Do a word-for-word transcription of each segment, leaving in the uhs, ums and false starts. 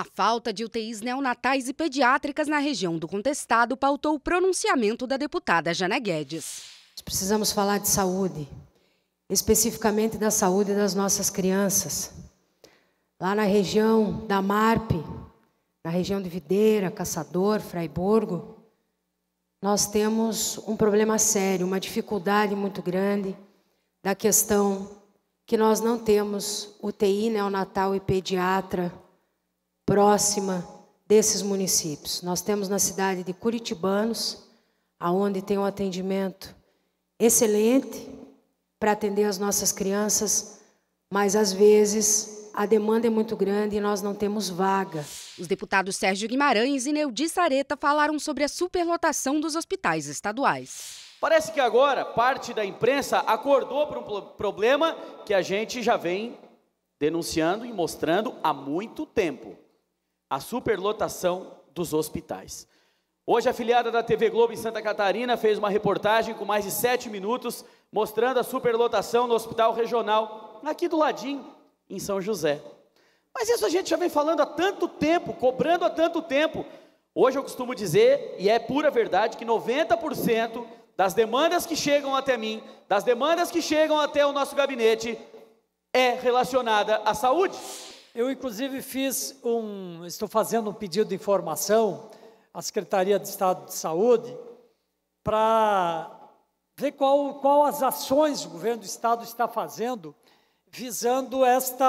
A falta de U T Is neonatais e pediátricas na região do contestado pautou o pronunciamento da deputada Jane Guedes. Nós precisamos falar de saúde, especificamente da saúde das nossas crianças. Lá na região da Marpe, na região de Videira, Caçador, Fraiburgo, nós temos um problema sério, uma dificuldade muito grande da questão que nós não temos U T I neonatal e pediatra próxima desses municípios. Nós temos na cidade de Curitibanos, aonde tem um atendimento excelente para atender as nossas crianças, mas às vezes a demanda é muito grande e nós não temos vaga. Os deputados Sérgio Guimarães e Neudi Sareta falaram sobre a superlotação dos hospitais estaduais. Parece que agora parte da imprensa acordou para um problema que a gente já vem denunciando e mostrando há muito tempo. A superlotação dos hospitais. Hoje a afiliada da T V Globo em Santa Catarina fez uma reportagem com mais de sete minutos mostrando a superlotação no hospital regional, aqui do ladinho, em São José. Mas isso a gente já vem falando há tanto tempo, cobrando há tanto tempo. Hoje eu costumo dizer, e é pura verdade, que noventa por cento... das demandas que chegam até mim, das demandas que chegam até o nosso gabinete, é relacionada à saúde. Eu, inclusive, fiz um, estou fazendo um pedido de informação à Secretaria de Estado de Saúde para ver qual, qual as ações o governo do Estado está fazendo visando esta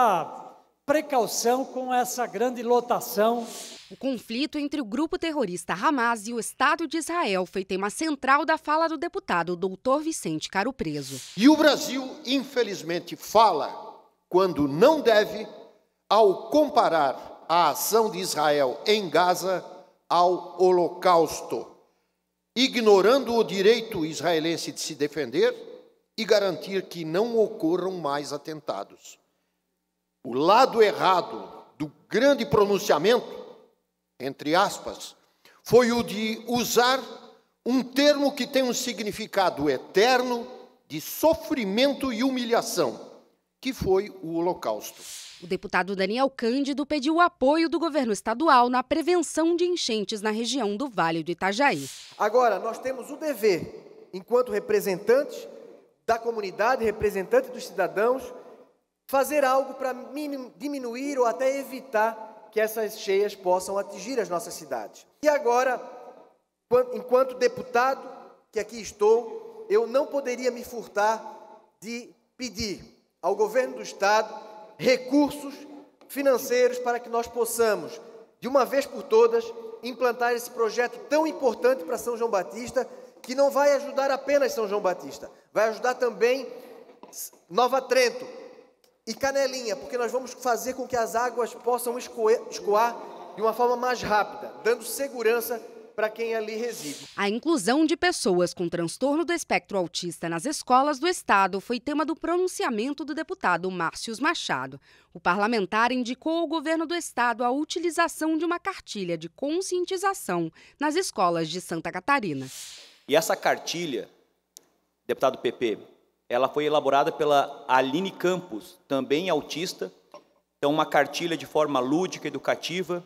precaução com essa grande lotação. O conflito entre o grupo terrorista Hamas e o Estado de Israel foi tema central da fala do deputado doutor Vicente Caropreso. E o Brasil, infelizmente, fala quando não deve ao comparar a ação de Israel em Gaza ao Holocausto, ignorando o direito israelense de se defender e garantir que não ocorram mais atentados. O lado errado do grande pronunciamento, entre aspas, foi o de usar um termo que tem um significado eterno de sofrimento e humilhação, que foi o Holocausto. O deputado Daniel Cândido pediu o apoio do governo estadual na prevenção de enchentes na região do Vale do Itajaí. Agora, nós temos o dever, enquanto representantes da comunidade, representantes dos cidadãos, fazer algo para diminuir ou até evitar que essas cheias possam atingir as nossas cidades. E agora, enquanto deputado que aqui estou, eu não poderia me furtar de pedir ao governo do Estado recursos financeiros para que nós possamos, de uma vez por todas, implantar esse projeto tão importante para São João Batista, que não vai ajudar apenas São João Batista, vai ajudar também Nova Trento e Canelinha, porque nós vamos fazer com que as águas possam escoar de uma forma mais rápida, dando segurança para quem ali reside. A inclusão de pessoas com transtorno do espectro autista nas escolas do Estado foi tema do pronunciamento do deputado Márcio Machado. O parlamentar indicou ao governo do Estado a utilização de uma cartilha de conscientização nas escolas de Santa Catarina. E essa cartilha, deputado P P, ela foi elaborada pela Aline Campos, também autista. Então, uma cartilha de forma lúdica, educativa,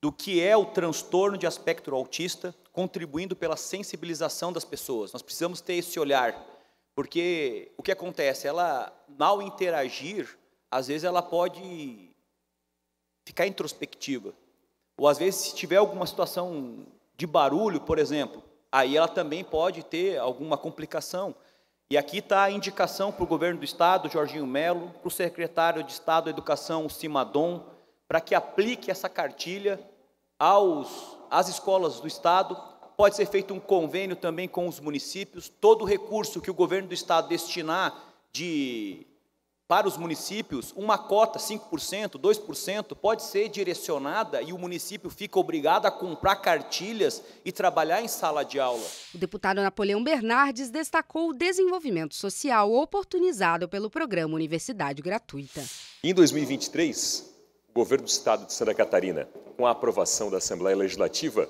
do que é o transtorno de espectro autista, contribuindo pela sensibilização das pessoas. Nós precisamos ter esse olhar, porque o que acontece? Ela, ao interagir, às vezes ela pode ficar introspectiva. Ou, às vezes, se tiver alguma situação de barulho, por exemplo, aí ela também pode ter alguma complicação. E aqui está a indicação para o governo do Estado, Jorginho Melo, para o secretário de Estado da Educação, Cimadon, para que aplique essa cartilha aos, às escolas do Estado. Pode ser feito um convênio também com os municípios. Todo o recurso que o governo do Estado destinar de, para os municípios, uma cota, cinco por cento, dois por cento, pode ser direcionada e o município fica obrigado a comprar cartilhas e trabalhar em sala de aula. O deputado Napoleão Bernardes destacou o desenvolvimento social oportunizado pelo programa Universidade Gratuita. Em dois mil e vinte e três, o governo do Estado de Santa Catarina, com a aprovação da Assembleia Legislativa,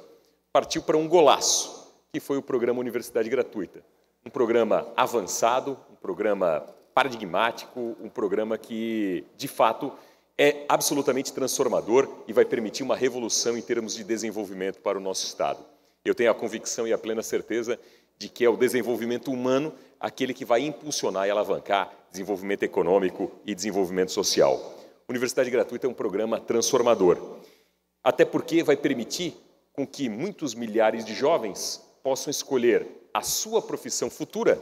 partiu para um golaço, que foi o programa Universidade Gratuita. Um programa avançado, um programa paradigmático, um programa que, de fato, é absolutamente transformador e vai permitir uma revolução em termos de desenvolvimento para o nosso Estado. Eu tenho a convicção e a plena certeza de que é o desenvolvimento humano aquele que vai impulsionar e alavancar desenvolvimento econômico e desenvolvimento social. Universidade Gratuita é um programa transformador, até porque vai permitir com que muitos milhares de jovens possam escolher a sua profissão futura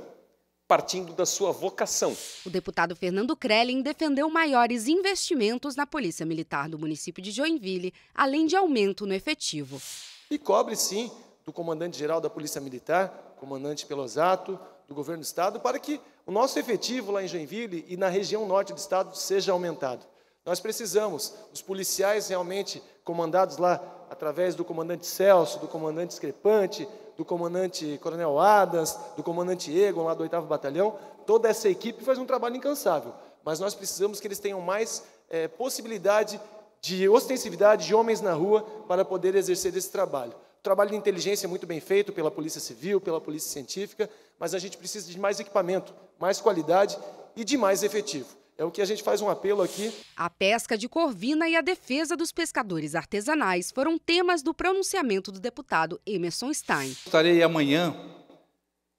partindo da sua vocação. O deputado Fernando Crellin defendeu maiores investimentos na Polícia Militar do município de Joinville, além de aumento no efetivo. E cobre, sim, do comandante-geral da Polícia Militar, comandante Pelosato, do governo do Estado, para que o nosso efetivo lá em Joinville e na região norte do Estado seja aumentado. Nós precisamos, os policiais realmente comandados lá através do comandante Celso, do comandante Screpante, do comandante Coronel Adams, do comandante Egon, lá do oitavo Batalhão, toda essa equipe faz um trabalho incansável, mas nós precisamos que eles tenham mais é, possibilidade de ostensividade de homens na rua para poder exercer esse trabalho. O trabalho de inteligência é muito bem feito pela Polícia Civil, pela Polícia Científica, mas a gente precisa de mais equipamento, mais qualidade e de mais efetivo. É o que a gente faz um apelo aqui. A pesca de corvina e a defesa dos pescadores artesanais foram temas do pronunciamento do deputado Emerson Stein. Estarei amanhã,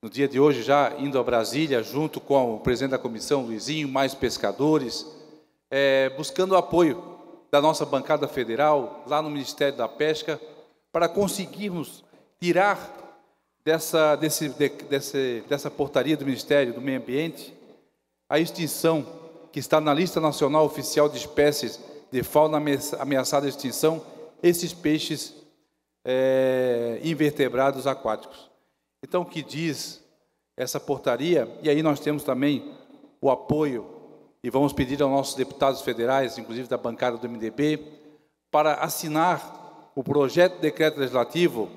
no dia de hoje, já indo a Brasília, junto com o presidente da comissão, Luizinho, mais pescadores, é, buscando o apoio da nossa bancada federal, lá no Ministério da Pesca, para conseguirmos tirar dessa, desse, de, desse, dessa portaria do Ministério do Meio Ambiente a extinção que está na Lista Nacional Oficial de Espécies de Fauna Ameaçada de Extinção, esses peixes é, invertebrados aquáticos. Então, o que diz essa portaria? E aí nós temos também o apoio, e vamos pedir aos nossos deputados federais, inclusive da bancada do M D B, para assinar o projeto de decreto legislativo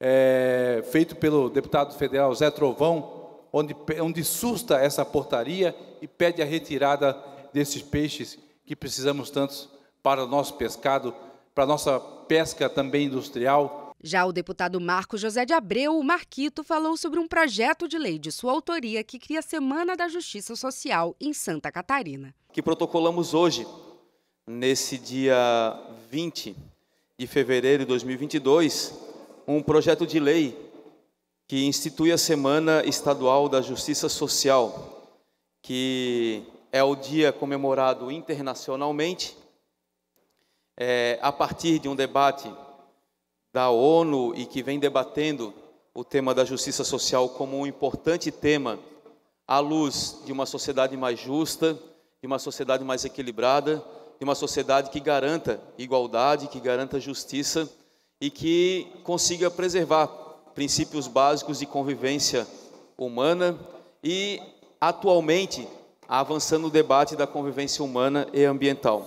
é, feito pelo deputado federal Zé Trovão, Onde, onde susta essa portaria e pede a retirada desses peixes que precisamos tantos para o nosso pescado, para a nossa pesca também industrial. Já o deputado Marco José de Abreu, o Marquito, falou sobre um projeto de lei de sua autoria que cria a Semana da Justiça Social em Santa Catarina. Que protocolamos hoje, nesse dia vinte de fevereiro de dois mil e vinte e dois, um projeto de lei que institui a Semana Estadual da Justiça Social, que é o dia comemorado internacionalmente, é, a partir de um debate da ONU e que vem debatendo o tema da justiça social como um importante tema à luz de uma sociedade mais justa, de uma sociedade mais equilibrada, de uma sociedade que garanta igualdade, que garanta justiça e que consiga preservar princípios básicos de convivência humana e, atualmente, avançando o debate da convivência humana e ambiental.